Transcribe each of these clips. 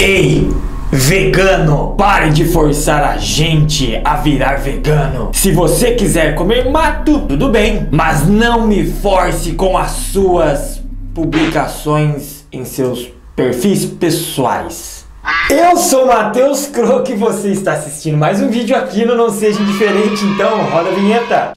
Ei, vegano, pare de forçar a gente a virar vegano. Se você quiser comer mato, tudo bem, mas não me force com as suas publicações em seus perfis pessoais. Eu sou Matheus Croque e você está assistindo mais um vídeo aqui no Não Seja Indiferente, então roda a vinheta.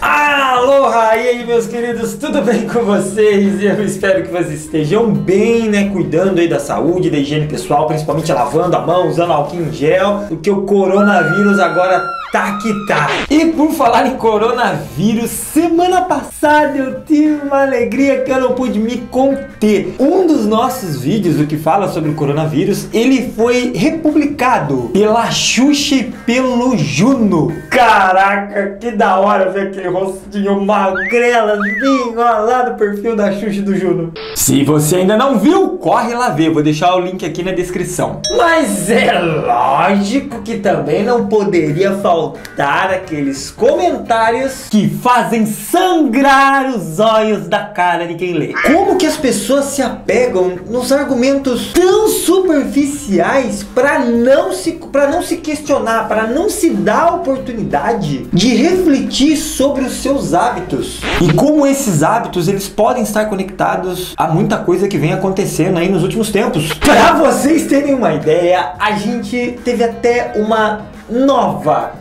Aloha! E aí, meus queridos, tudo bem com vocês? Eu espero que vocês estejam bem, né? Cuidando aí da saúde, da higiene pessoal, principalmente lavando a mão, usando álcool em gel, porque o coronavírus agora tá que tá. E por falar em coronavírus, semana passada eu tive uma alegria que eu não pude me conter. Um dos nossos vídeos, o que fala sobre o coronavírus, ele foi republicado pela Xuxa e pelo Juno. Caraca, que da hora ver aquele rostinho magrelazinho lá do perfil da Xuxa e do Juno. Se você ainda não viu, corre lá ver, vou deixar o link aqui na descrição. Mas é lógico que também não poderia faltar aqueles comentários que fazem sangrar os olhos da cara de quem lê. Como que as pessoas se apegam nos argumentos tão superficiais para não se questionar, para não se dar a oportunidade de refletir sobre os seus hábitos. E como esses hábitos, eles podem estar conectados a muita coisa que vem acontecendo aí nos últimos tempos. Para vocês terem uma ideia, a gente teve até uma nova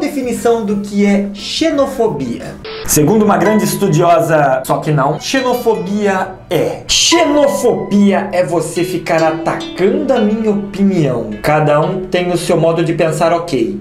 definição do que é xenofobia. Segundo uma grande estudiosa, só que não, xenofobia é você ficar atacando a minha opinião. Cada um tem o seu modo de pensar, ok.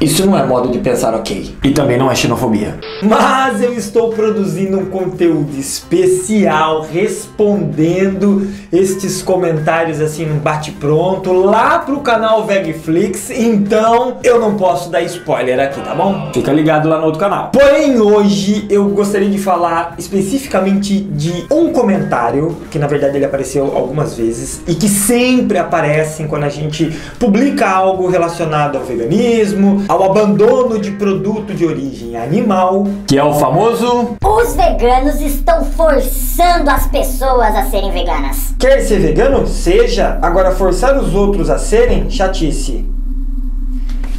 Isso não é modo de pensar, ok. E também não é xenofobia. Mas eu estou produzindo um conteúdo especial respondendo estes comentários assim no bate-pronto lá pro canal Vegflix, então eu não posso dar spoiler aqui, tá bom? Fica ligado lá no outro canal. Porém, hoje eu gostaria de falar especificamente de um comentário, que na verdade ele apareceu algumas vezes e que sempre aparecem quando a gente publica algo relacionado ao veganismo, ao abandono de produto de origem animal, que é o famoso: os veganos estão forçando as pessoas a serem veganas. Quer ser vegano? Seja. Agora, forçar os outros a serem, chatice.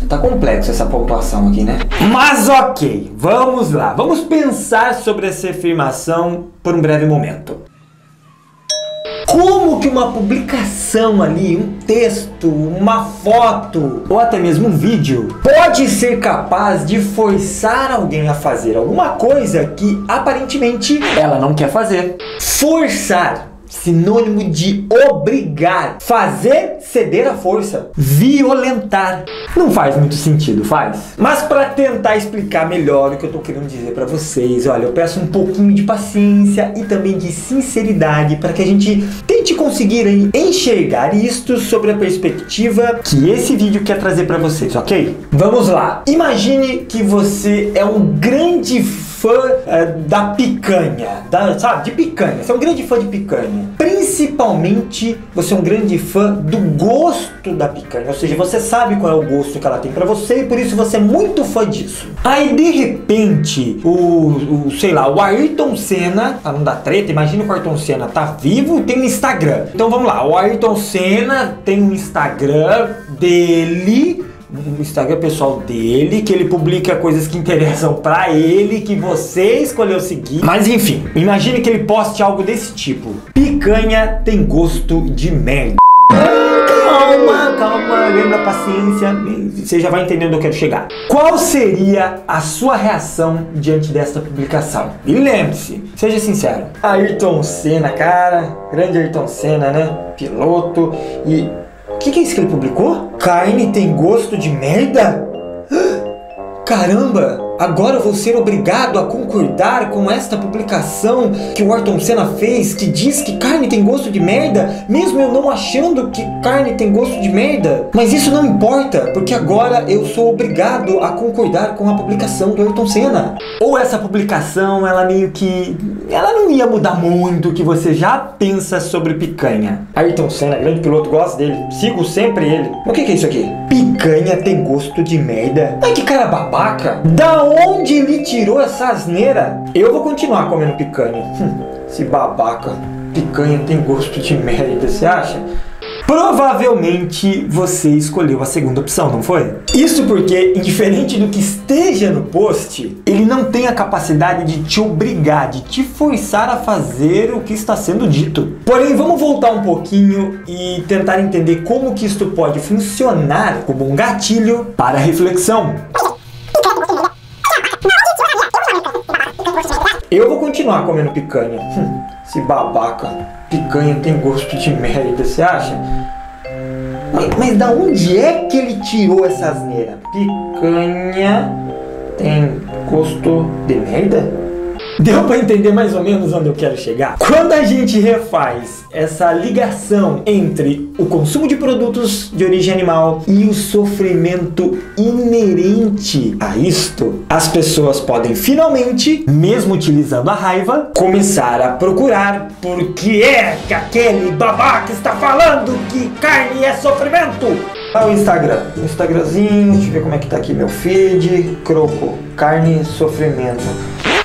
Tá complexo essa pontuação aqui, né? Mas ok, vamos lá. Vamos pensar sobre essa afirmação por um breve momento. Como que uma publicação ali, um texto, uma foto ou até mesmo um vídeo pode ser capaz de forçar alguém a fazer alguma coisa que aparentemente ela não quer fazer? Forçar, sinônimo de obrigar, fazer ceder à força, violentar. Não faz muito sentido, faz? Mas para tentar explicar melhor o que eu tô querendo dizer para vocês, olha, eu peço um pouquinho de paciência e também de sinceridade para que a gente tente conseguir aí enxergar isto sobre a perspectiva que esse vídeo quer trazer para vocês, ok? Vamos lá. Imagine que você é um grande fã da picanha, sabe? De picanha. Você é um grande fã de picanha. Principalmente, você é um grande fã do gosto da picanha. Ou seja, você sabe qual é o gosto que ela tem pra você e por isso você é muito fã disso. Aí, de repente, o Ayrton Senna, pra não dar treta, imagina que o Ayrton Senna tá vivo e tem um Instagram. Então, vamos lá. O Ayrton Senna tem um Instagram dele, o Instagram pessoal dele, que ele publica coisas que interessam pra ele, que você escolheu seguir. Mas enfim, imagine que ele poste algo desse tipo: picanha tem gosto de merda. Calma, calma, lembra a paciência, você já vai entendendo onde eu quero chegar. Qual seria a sua reação diante desta publicação? E lembre-se, seja sincero. Ayrton Senna, cara, grande Ayrton Senna, né? Piloto. E o que é isso que ele publicou? Carne tem gosto de merda? Caramba! Agora eu vou ser obrigado a concordar com esta publicação que o Ayrton Senna fez, que diz que carne tem gosto de merda, mesmo eu não achando que carne tem gosto de merda. Mas isso não importa, porque agora eu sou obrigado a concordar com a publicação do Ayrton Senna. Ou essa publicação, ela meio que... ela não ia mudar muito o que você já pensa sobre picanha. Ayrton Senna, grande piloto, gosto dele, sigo sempre ele. O que é isso aqui? Picanha tem gosto de merda? Ai, que cara babaca! Da onde ele tirou essa asneira? Eu vou continuar comendo picanha. Esse babaca. Picanha tem gosto de merda, você acha? Provavelmente você escolheu a segunda opção, não foi? Isso porque, indiferente do que esteja no post, ele não tem a capacidade de te obrigar, de te forçar a fazer o que está sendo dito. Porém, vamos voltar um pouquinho e tentar entender como que isto pode funcionar como um gatilho para reflexão. Eu vou continuar comendo picanha. Esse babaca. Picanha tem gosto de merda, você acha? Mas da onde é que ele tirou essa asneira? Picanha tem gosto de merda? Deu para entender mais ou menos onde eu quero chegar? Quando a gente refaz essa ligação entre o consumo de produtos de origem animal e o sofrimento inerente a isto, as pessoas podem finalmente, mesmo utilizando a raiva, começar a procurar por que é que aquele babaca está falando que carne é sofrimento. Ah, o Instagram, Instagramzinho, deixa eu ver como é que tá aqui meu feed, Croco, carne, sofrimento.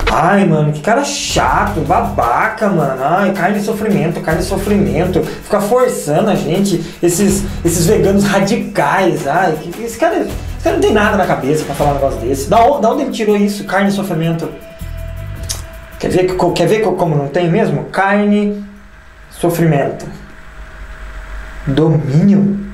Ai, mano, que cara chato, babaca, mano. Ai, carne e sofrimento, carne e sofrimento. Fica forçando a gente, esses veganos radicais. Ai, esse cara não tem nada na cabeça pra falar um negócio desse. Da onde ele tirou isso, carne e sofrimento? Quer ver como não tem mesmo? Carne, sofrimento. Domínio?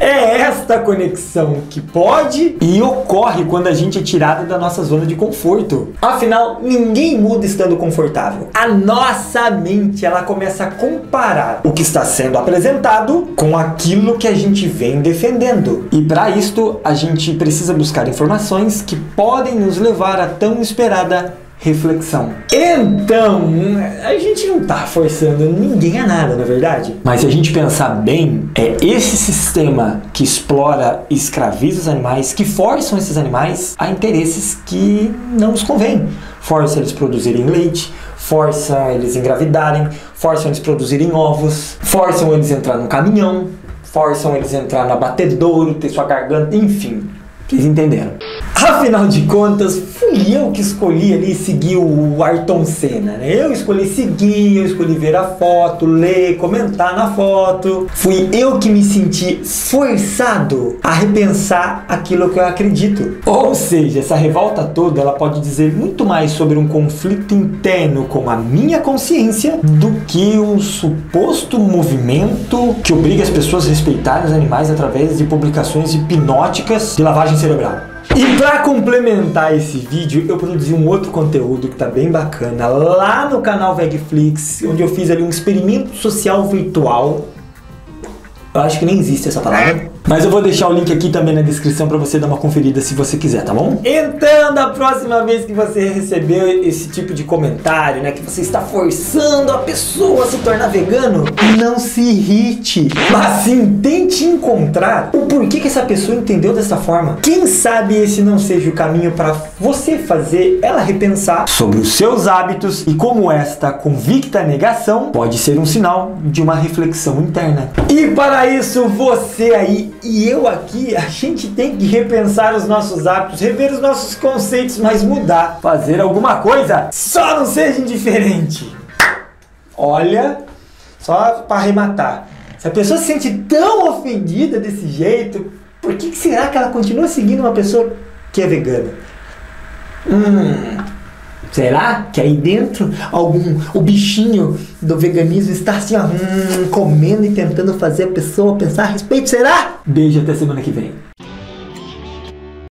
É esta conexão que pode e ocorre quando a gente é tirado da nossa zona de conforto. Afinal, ninguém muda estando confortável. A nossa mente, ela começa a comparar o que está sendo apresentado com aquilo que a gente vem defendendo. E para isto, a gente precisa buscar informações que podem nos levar à tão esperada reflexão. Então, a gente não tá forçando ninguém a nada, na verdade. Mas se a gente pensar bem, é esse sistema que explora e escraviza os animais, que forçam esses animais a interesses que não os convêm. Força eles produzirem leite, forçam eles engravidarem, forçam eles produzirem ovos, forçam eles entrar no caminhão, forçam eles entrar no abatedouro, ter sua garganta, enfim. Vocês entenderam. Afinal de contas, fui eu que escolhi ali seguir o Ayrton Senna, né? Eu escolhi seguir, eu escolhi ver a foto, ler, comentar na foto. Fui eu que me senti forçado a repensar aquilo que eu acredito. Ou seja, essa revolta toda, ela pode dizer muito mais sobre um conflito interno com a minha consciência do que um suposto movimento que obriga as pessoas a respeitarem os animais através de publicações hipnóticas de lavagem cerebral. E para complementar esse vídeo, eu produzi um outro conteúdo que tá bem bacana lá no canal Vegflix, onde eu fiz ali um experimento social virtual. Eu acho que nem existe essa palavra. Mas eu vou deixar o link aqui também na descrição para você dar uma conferida se você quiser, tá bom? Então, da próxima vez que você receber esse tipo de comentário, né, que você está forçando a pessoa a se tornar vegano, não se irrite, mas sim tente encontrar o porquê que essa pessoa entendeu dessa forma. Quem sabe esse não seja o caminho para você fazer ela repensar sobre os seus hábitos e como esta convicta negação pode ser um sinal de uma reflexão interna. E para isso, você aí e eu aqui, a gente tem que repensar os nossos hábitos, rever os nossos conceitos, mas mudar, fazer alguma coisa. Só não seja indiferente. Olha, só para arrematar, se a pessoa se sente tão ofendida desse jeito, por que será que ela continua seguindo uma pessoa que é vegana? Será que aí dentro o bichinho do veganismo está assim, ó, comendo e tentando fazer a pessoa pensar a respeito? Será? Beijo, até semana que vem.